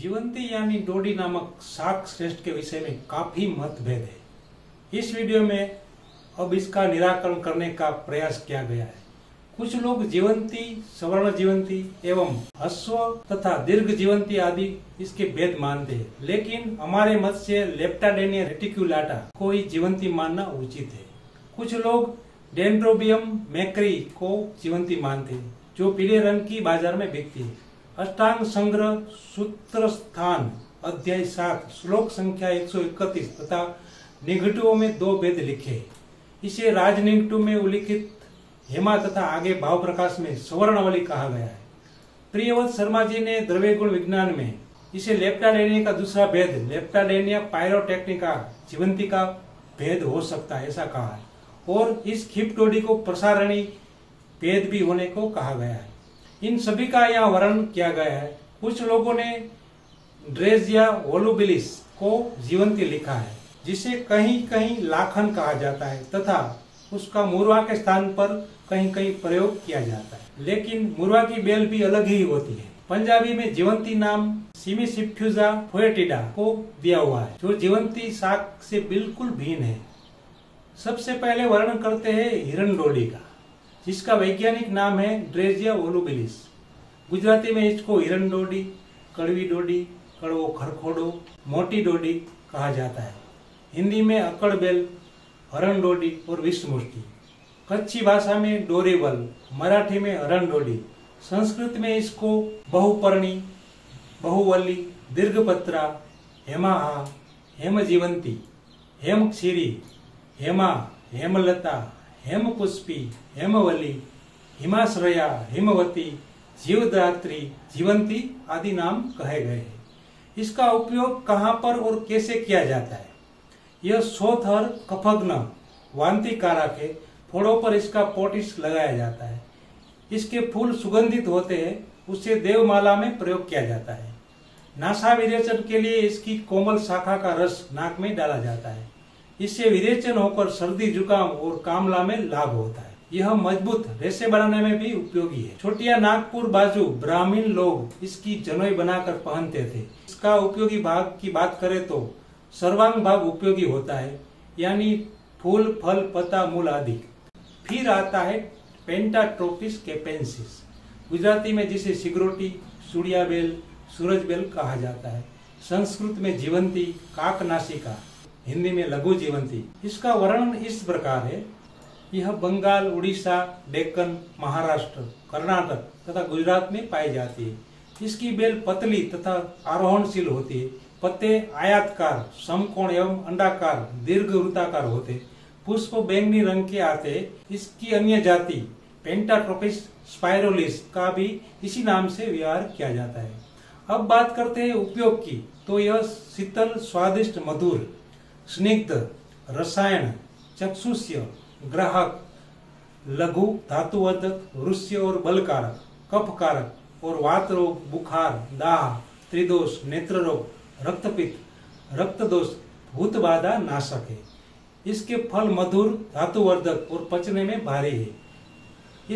जीवंती यानी डोडी नामक शाक श्रेष्ठ के विषय में काफी मतभेद है। इस वीडियो में अब इसका निराकरण करने का प्रयास किया गया है। कुछ लोग जीवंती, सवर्ण जीवंती एवं अश्व तथा दीर्घ जीवंती आदि इसके भेद मानते हैं, लेकिन हमारे मत से लेप्टाडेनिया रेटिकुलाटा को ही जीवंती मानना उचित है। कुछ लोग डेंड्रोबियम मैक्रेई को जीवंती मानते हैं, जो पीले रंग की बाजार में बिकती है। अष्टाङ्ग संग्रह सूत्र स्थान अध्याय 7 श्लोक संख्या 131 तथा निघटुओं में दो भेद लिखे। इसे राजनिघटु में उल्लिखित हेमा तथा आगे भाव प्रकाश में सवर्णावली कहा गया है। प्रियवत शर्मा जी ने द्रव्य गुण विज्ञान में इसे लेप्टाडेनिया का दूसरा भेद लेप्टाडेनिया पायरोटेक्निका जीवंती का भेद हो सकता है ऐसा कहा है, और इस खिपडोडी को प्रसारणी भेद भी होने को कहा गया है। इन सभी का यहाँ वर्णन किया गया है। कुछ लोगों ने ड्रेजिया वोलुबिलिस को जीवंती लिखा है, जिसे कहीं कहीं लाखन कहा जाता है तथा उसका मुर्वा के स्थान पर कहीं कहीं प्रयोग किया जाता है, लेकिन मुर्वा की बेल भी अलग ही होती है। पंजाबी में जीवंती नाम सिमिसिफ्यूजा फोएटिडा को दिया हुआ है, जो जीवंती शाक से बिल्कुल भिन्न है। सबसे पहले वर्णन करते हैं हिरणदोडी का, जिसका वैज्ञानिक नाम है ड्रेजिया वोलुबिलिस। गुजराती में इसको हिरण डोडी, कड़वी डोडी, कड़वो खरखोडो, मोटी डोडी कहा जाता है। हिंदी में अकड़बेल, हरण डोडी और विष्णुमुष्टि। कच्छी भाषा में डोरेबल, मराठी में हरण डोडी, संस्कृत में इसको बहुपर्णी, बहुवली, दीर्घपत्रा, हेमाहा, हेमजीवंती, हेम क्षीरी, हेमा, हेमलता, हेमपुष्पी, हेमवली, हिमाश्रया, हिमवती, जीवदात्री, जीवंती आदि नाम कहे गए हैं। इसका उपयोग कहाँ पर और कैसे किया जाता है? यह सोथर कफग्न वांति कारक है। फोड़ों पर इसका पोटिश लगाया जाता है। इसके फूल सुगंधित होते हैं, उसे देवमाला में प्रयोग किया जाता है। नासा विरेचन के लिए इसकी कोमल शाखा का रस नाक में डाला जाता है। इससे विरेचन होकर सर्दी, जुकाम और कामला में लाभ होता है। यह मजबूत रेशे बनाने में भी उपयोगी है। छोटिया नागपुर बाजू ब्राह्मीण लोग इसकी जनोई बनाकर पहनते थे। इसका उपयोगी भाग की बात करें तो सर्वांग भाग उपयोगी होता है, यानी फूल, फल, पत्ता, मूल आदि। फिर आता है पेंटाट्रोपिस कैपेंसिस, गुजराती में जिसे शिगरोटी, सूर्याबेल, सूरजबेल कहा जाता है। संस्कृत में जीवंती, काकनासिका, हिंदी में लघु जीवंती। इसका वर्णन इस प्रकार है। यह बंगाल, उड़ीसा, डेक्कन, महाराष्ट्र, कर्नाटक तथा गुजरात में पाई जाती है। इसकी बेल पतली तथा आरोहणशील होती है। पत्ते आयताकार, समकोण एवं अंडाकार, दीर्घ वृत्ताकार होते। पुष्प बैंगनी रंग के आते। इसकी अन्य जाति पेंटाट्रोपिस स्पाइरोलिस का भी इसी नाम से व्यवहार किया जाता है। अब बात करते हैं उपयोग की, तो यह शीतल, स्वादिष्ट, मधुर, स्निग्ध, रसायन, चक्षुष्य, ग्राहक, लघु, धातुवर्धक, वृश्य और बलकारक, कफकारक और वात रोग, बुखार, दाह, त्रिदोष, नेत्र रोग, रक्तपित्त, रक्तदोष, भूत बाधा नाशक है। इसके फल मधुर, धातुवर्धक और पचने में भारी है।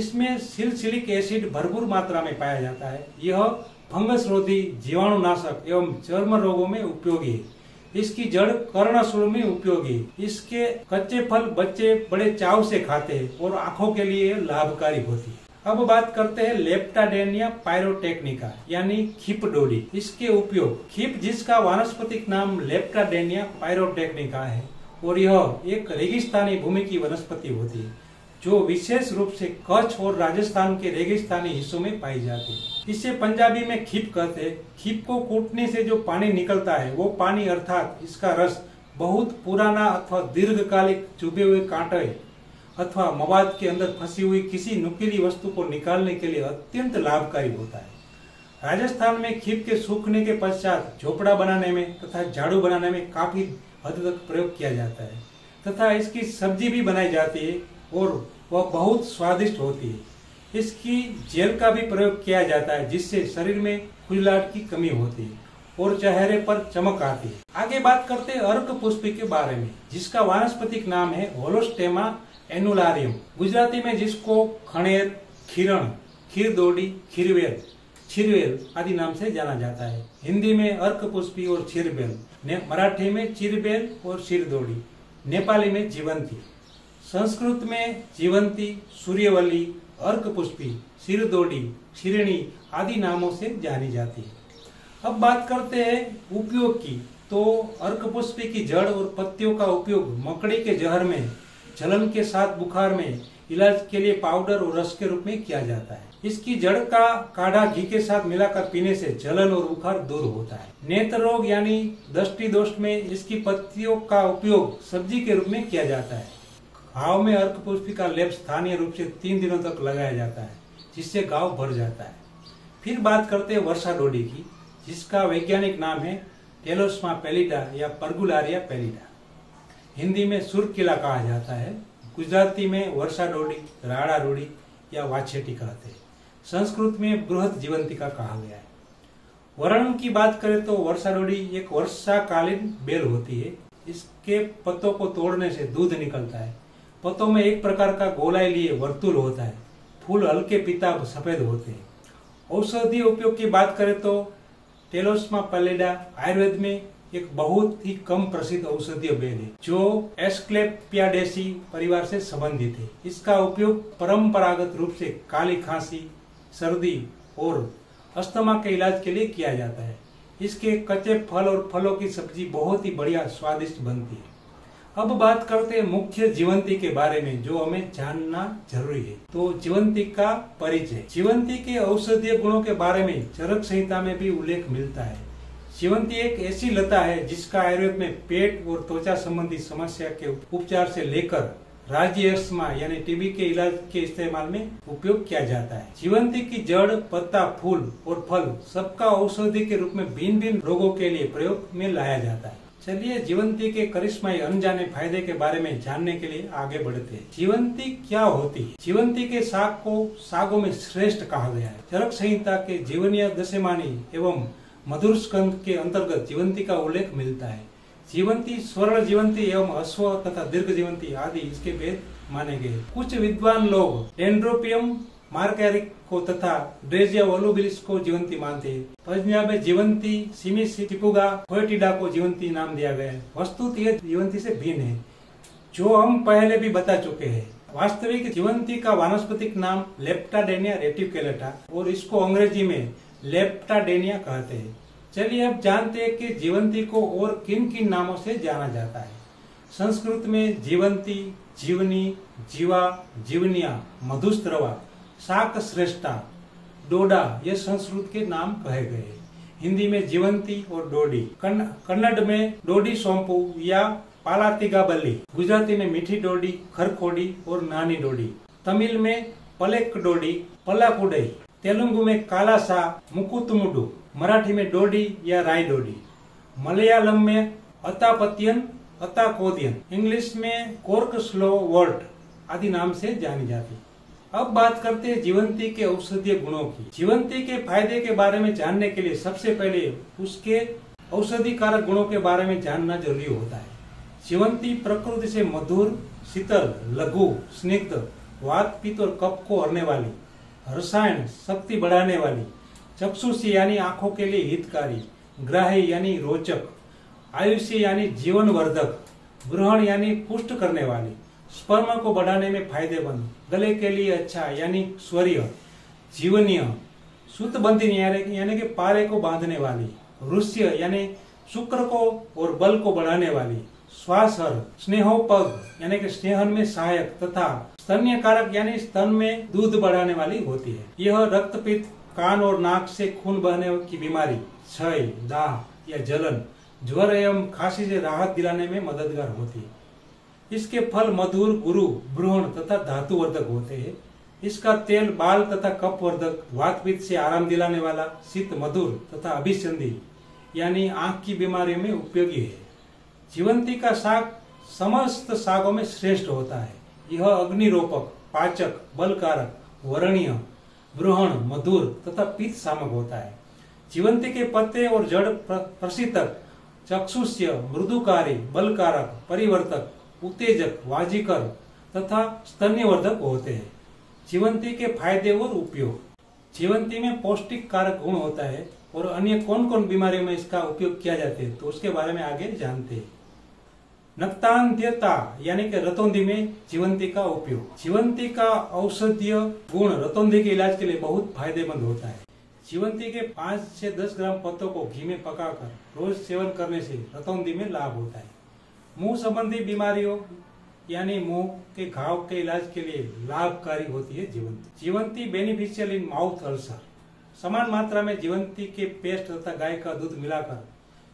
इसमें सिलिसिलिक एसिड भरपूर मात्रा में पाया जाता है। यह फंगस रोधी, जीवाणुनाशक एवं चर्म रोगों में उपयोगी है। इसकी जड़ कर्णशूल में उपयोगी। इसके कच्चे फल बच्चे बड़े चाव से खाते हैं और आंखों के लिए लाभकारी होती है। अब बात करते हैं लेप्टाडेनिया पायरोटेक्निका यानी खिपडोडी। इसके उपयोग खिप, जिसका वानस्पतिक नाम लेप्टाडेनिया पायरोटेक्निका है, और यह एक रेगिस्तानी भूमि की वनस्पति होती है, जो विशेष रूप से कच्छ और राजस्थान के रेगिस्तानी हिस्सों में पाई जाती है। इसे पंजाबी में खीप कहते हैं। खीप को कूटने से जो पानी निकलता है, वो पानी अर्थात इसका रस बहुत पुराना अथवा दीर्घकालिक चुभे हुए कांटे अथवा मवाद के अंदर फंसी हुई किसी नुकीली वस्तु को निकालने के लिए अत्यंत लाभकारी होता है। राजस्थान में खीप के सूखने के पश्चात झोपड़ा बनाने में तथा झाड़ू बनाने में काफी हद तक प्रयोग किया जाता है, तथा इसकी सब्जी भी बनाई जाती है और वह बहुत स्वादिष्ट होती है। इसकी जेल का भी प्रयोग किया जाता है, जिससे शरीर में खुजलाहट की कमी होती है और चेहरे पर चमक आती है। आगे बात करते हैं अर्कपुष्पी के बारे में, जिसका वानस्पतिक नाम है होलोस्टेमा एनुलारियम, गुजराती में जिसको खणेर, खिरण, खीरदोडी, खीरवेल, चिरबेल आदि नाम से जाना जाता है। हिंदी में अर्कपुष्पी और चिरबेल, मराठी में चिरबेल और शिरदोड़ी, नेपाली में जीवंती, संस्कृत में जीवंती, सूर्यवली, अर्कपुष्पी, शिरदोड़ी, शिरणी आदि नामों से जानी जाती है। अब बात करते हैं उपयोग की, तो अर्कपुष्पी की जड़ और पत्तियों का उपयोग मकड़ी के जहर में, जलन के साथ बुखार में, इलाज के लिए पाउडर और रस के रूप में किया जाता है। इसकी जड़ का काढ़ा घी के साथ मिलाकर पीने से जलन और बुखार दूर होता है। नेत्र रोग यानी दृष्टि दोष में इसकी पत्तियों का उपयोग सब्जी के रूप में किया जाता है। घाव में अर्कपुष्पी का लेप स्थानीय रूप से 3 दिनों तक लगाया जाता है, जिससे घाव भर जाता है। फिर बात करते हैं वर्षा डोडी की, जिसका वैज्ञानिक नाम है टेलोस्मा पेलिडा या परगुलारिया पेलिडा। हिंदी में सुरकिला कहा जाता है, गुजराती में वर्षा डोडी, राड़ा डोडी या वाछेटी कहते हैं। संस्कृत में बृहद जीवंतिका कहा गया है। वर्ण की बात करें तो वर्षा डोडी एक वर्षाकालीन बेल होती है। इसके पत्तों को तोड़ने से दूध निकलता है। पत्तों में एक प्रकार का गोलाई लिए वर्तुल होता है। फूल हल्के पीताभ सफेद होते हैं। औषधीय उपयोग की बात करें तो टेलोस्मा पेलिडा आयुर्वेद में एक बहुत ही कम प्रसिद्ध औषधीय बेल है, जो एस्क्लेपियाडेसी परिवार से संबंधित है। इसका उपयोग परंपरागत रूप से काली खांसी, सर्दी और अस्थमा के इलाज के लिए किया जाता है। इसके कच्चे फल और फलों की सब्जी बहुत ही बढ़िया स्वादिष्ट बनती है। अब बात करते हैं मुख्य जीवंती के बारे में, जो हमें जानना जरूरी है। तो जीवंती का परिचय, जीवंती के औषधीय गुणों के बारे में चरक संहिता में भी उल्लेख मिलता है। जीवंती एक ऐसी लता है जिसका आयुर्वेद में पेट और त्वचा संबंधी समस्या के उपचार से लेकर राजयष्मा यानी टीबी के इलाज के इस्तेमाल में उपयोग किया जाता है। जीवंती की जड़, पत्ता, फूल और फल सबका औषधि के रूप में भिन्न भिन्न रोगों के लिए प्रयोग में लाया जाता है। चलिए जीवंती के करिश्माई अनजाने फायदे के बारे में जानने के लिए आगे बढ़ते हैं। जीवंती क्या होती है? जीवंती के साग को सागों में श्रेष्ठ कहा गया है। चरक संहिता के जीवनीय दशमानी एवं मधुर स्कंद के अंतर्गत जीवंती का उल्लेख मिलता है। जीवंती, स्वर्ण जीवंती एवं अश्व तथा दीर्घ जीवंती आदि इसके भेद माने गए। कुछ विद्वान लोग डेंड्रोपियम मार्केरी को तथा ड्रेजिया वोलुबिलिस को जीवंती मानते हैं। पंजाब में जीवंती, सिमिसिफुगा फोएटिडा को जीवंती नाम दिया गया है। वस्तुतः जीवंती से भिन्न है, जो हम पहले भी बता चुके हैं। वास्तविक जीवंती का वानस्पतिक नाम लेप्टाडेनिया रेटिकुलेटा और इसको अंग्रेजी में लेप्टाडेनिया कहते हैं। चलिए अब जानते हैं कि जीवंती को और किन किन नामों से जाना जाता है। संस्कृत में जीवंती, जीवनी, जीवा, जीवनिया, मधुस्त्रवा, शाक श्रेष्ठा, डोडा ये संस्कृत के नाम कहे गए हैं। हिंदी में जीवंती और डोडी, कन्नड़ में डोडी सोंपू या पालातिगा बल्ली, गुजराती में मीठी डोडी, खरखोडी और नानी डोडी, तमिल में पलेक डोडी, पलाकुडई, तेलुगु में कालासा, मुकुतमुडु, मराठी में डोडी या राय डोडी, मलयालम में अतापत्यन, अताकोदियन, इंग्लिश में कोर्क स्लो वर्ट आदि नाम से जानी जाती। अब बात करते हैं जीवंती के औषधीय गुणों की। जीवंती के फायदे के बारे में जानने के लिए सबसे पहले उसके औषधि कारक गुणों के बारे में जानना जरूरी होता है। जीवंती प्रकृति से मधुर, शीतल, लघु, स्निग्ध, वात, पित्त और कफ को हरने वाली, रसायन शक्ति बढ़ाने वाली, चक्षुषी यानी आंखों के लिए हितकारी, ग्राही यानी रोचक, आयुषी यानी जीवन वर्धक, ग्रहण यानी पुष्ट करने वाली, स्पर्म को बढ़ाने में फायदेमंद, गले के लिए अच्छा यानी स्वर्य, जीवनीय, सूतबंधी यानी कि पारे को बांधने वाली, रुष्य यानी शुक्र को और बल को बढ़ाने वाली, श्वासहर, स्नेहोपग यानी कि स्नेहन में सहायक तथा स्तन्य कारक यानी स्तन में दूध बढ़ाने वाली होती है। यह रक्तपित्त, कान और नाक से खून बहने की बीमारी, क्षय, दाह या जलन, ज्वर एवं खांसी से राहत दिलाने में मददगार होती है। इसके फल मधुर, गुरु, भ्रूण तथा धातुवर्धक होते हैं। इसका तेल बाल तथा कपवर्धक, वातपित्त से आराम दिलाने वाला, शीत, मधुर तथा अभिसंधि यानी आंख की बीमारी में उपयोगी है। जीवंती का साग समस्त सागों में श्रेष्ठ होता है। यह अग्निरोपक, पाचक, बलकारक, वर्णीय, ब्रूहण, मधुर तथा पित्त शामक होता है। जीवंती के पत्ते और जड़ प्रसितक, चक्षुष्य, मृदुकारी, बलकारक, परिवर्तक, उत्तेजक, वाजीकर तथा स्तन्यवर्धक होते हैं। जीवंती के फायदे और उपयोग। जीवंती में पौष्टिक कारक गुण होता है और अन्य कौन कौन बीमारियों में इसका उपयोग किया जाते हैं तो उसके बारे में आगे जानते हैं। नक्तांत्यता यानी कि रतौंधी में जीवंती का उपयोग। जीवंती का औषधीय गुण रतौंधी के इलाज के लिए बहुत फायदेमंद होता है। जीवंती के 5 से 10 ग्राम पत्तों को घी में पकाकर रोज सेवन करने से रतौंधी में लाभ होता है। मुंह संबंधी बीमारियों यानी मुंह के घाव के इलाज के लिए लाभकारी होती है जीवंती। जीवंती बेनिफिशियल इन माउथ अल्सर। समान मात्रा में जीवंती के पेस्ट तथा गाय का दूध मिलाकर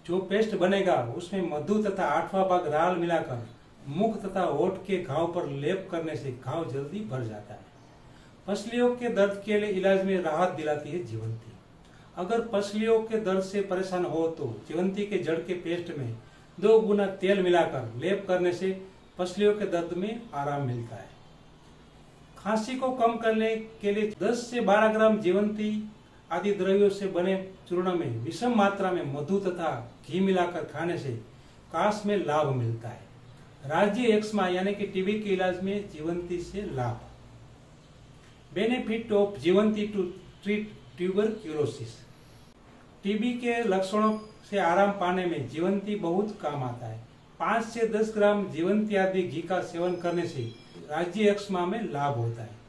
जो पेस्ट बनेगा उसमें मधु तथा 8वां भाग राल मिलाकर मुख तथा होठ के घाव पर लेप करने से घाव जल्दी भर जाता है। पसलियों के दर्द के लिए इलाज में राहत दिलाती है जीवंती। अगर पसलियों के दर्द से परेशान हो तो जीवंती के जड़ के पेस्ट में 2 गुना तेल मिलाकर लेप करने से पसलियों के दर्द में आराम मिलता है। खांसी को कम करने के लिए 10 से 12 ग्राम जीवंती आदि द्रव्यों से बने चूर्ण में विषम मात्रा में मधु तथा घी मिलाकर खाने से काश में लाभ मिलता है। राज्य एक्समा यानी कि टीबी के इलाज में जीवंती से लाभ। Benefit of जीवंती to treat tuberculosis. TB के लक्षणों से आराम पाने में जीवंती बहुत काम आता है। 5 से 10 ग्राम जीवंती आदि घी का सेवन करने से राज्य एक्समा में लाभ होता है।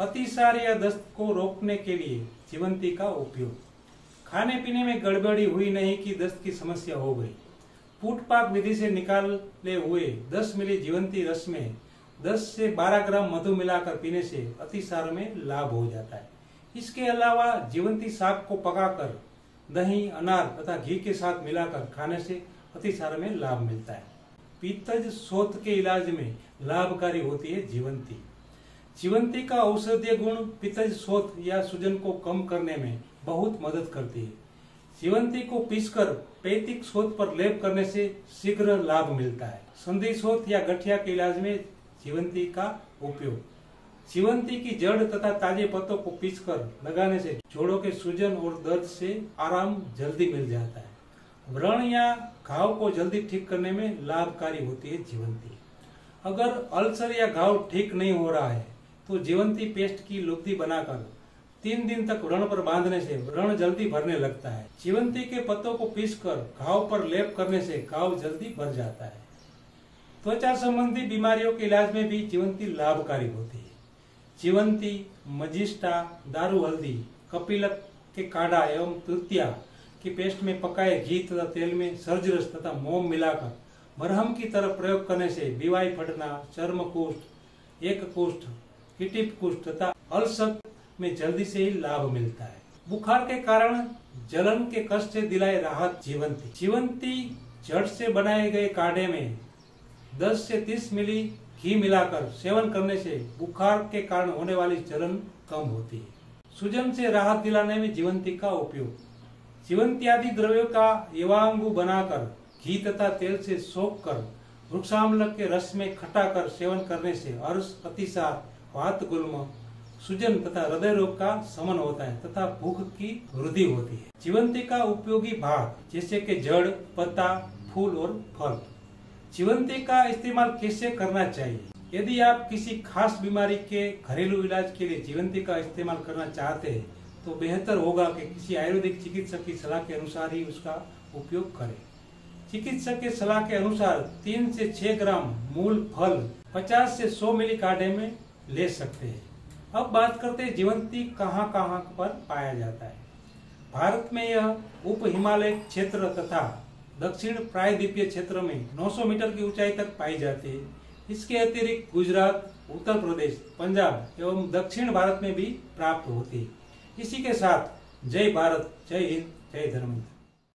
अतिसार या दस्त को रोकने के लिए जीवंती का उपयोग। खाने पीने में गड़बड़ी हुई नहीं कि दस्त की समस्या हो गई। फूटपाक विधि से निकाले हुए 10 मिली जीवंती रस में 10 से 12 ग्राम मधु मिलाकर पीने से अतिसार में लाभ हो जाता है। इसके अलावा जीवंती साग को पकाकर दही, अनार तथा घी के साथ मिलाकर खाने से अतिसार में लाभ मिलता है। पित्तज शोथ के इलाज में लाभकारी होती है जीवंती। जीवंती का औषधीय गुण पित्तज शोथ या सूजन को कम करने में बहुत मदद करती है। जीवंती को पीसकर पैतिक शोथ पर लेप करने से शीघ्र लाभ मिलता है। संधि शोथ या गठिया के इलाज में जीवंती का उपयोग। जीवंती की जड़ तथा ताजे पत्तों को पीसकर लगाने से जोड़ों के सूजन और दर्द से आराम जल्दी मिल जाता है। व्रण या घाव को जल्दी ठीक करने में लाभकारी होती है जीवंती। अगर अल्सर या घाव ठीक नहीं हो रहा है तो जीवंती पेस्ट की लुब्धि बनाकर 3 दिन तक व्रण पर बांधने से व्रण जल्दी भरने लगता है। जीवंती के पत्तों को पीसकर घाव पर लेप करने से घाव जल्दी भर जाता है। त्वचा संबंधी बीमारियों के इलाज में भी जीवंती लाभकारी होती है। जीवंती मजिस्टा, दारू हल्दी, कपिलक के काढ़ा एवं तुतिया के पेस्ट में पकाए घी तथा तेल में सर्जरस तथा मोम मिलाकर मरहम की तरह प्रयोग करने से बीवाई फटना, चर्म कुष्ठ, एक कुष्ठ, किटिप कुष्ठ तथा अल्सर में जल्दी से ही लाभ मिलता है। बुखार के कारण जलन के कष्ट से दिलाए राहत जीवंती। जीवंती जड़ से बनाए गए काढ़े में 10 से 30 मिली घी मिलाकर सेवन करने से बुखार के कारण होने वाली जलन कम होती है। सूजन से राहत दिलाने में जीवंती का उपयोग। जीवंती आदि द्रव्यों का एवांगु बनाकर घी तथा तेल से सोख कर वृक्षाम्ल के रस में खटा कर सेवन करने से अर्श, अतिसार, वात गुल्म, सूजन तथा हृदय रोग का शमन होता है तथा भूख की वृद्धि होती है। जीवंती का उपयोगी भाग जैसे कि जड़, पत्ता, फूल और फल। जीवंती का इस्तेमाल कैसे करना चाहिए? यदि आप किसी खास बीमारी के घरेलू इलाज के लिए जीवंती का इस्तेमाल करना चाहते हैं तो बेहतर होगा कि किसी आयुर्वेदिक चिकित्सक की सलाह के अनुसार ही उसका उपयोग करें। चिकित्सक के सलाह के अनुसार 3 से 6 ग्राम मूल फल 50 से 100 मिली काढ़े में ले सकते हैं। अब बात करते हैं जीवंती कहाँ कहाँ पर पाया जाता है। भारत में यह उप हिमालय क्षेत्र तथा दक्षिण प्रायद्वीपीय क्षेत्र में 900 मीटर की ऊंचाई तक पाई जाती है। इसके अतिरिक्त गुजरात, उत्तर प्रदेश, पंजाब एवं दक्षिण भारत में भी प्राप्त होती है। इसी के साथ जय भारत, जय हिंद, जय धर्म।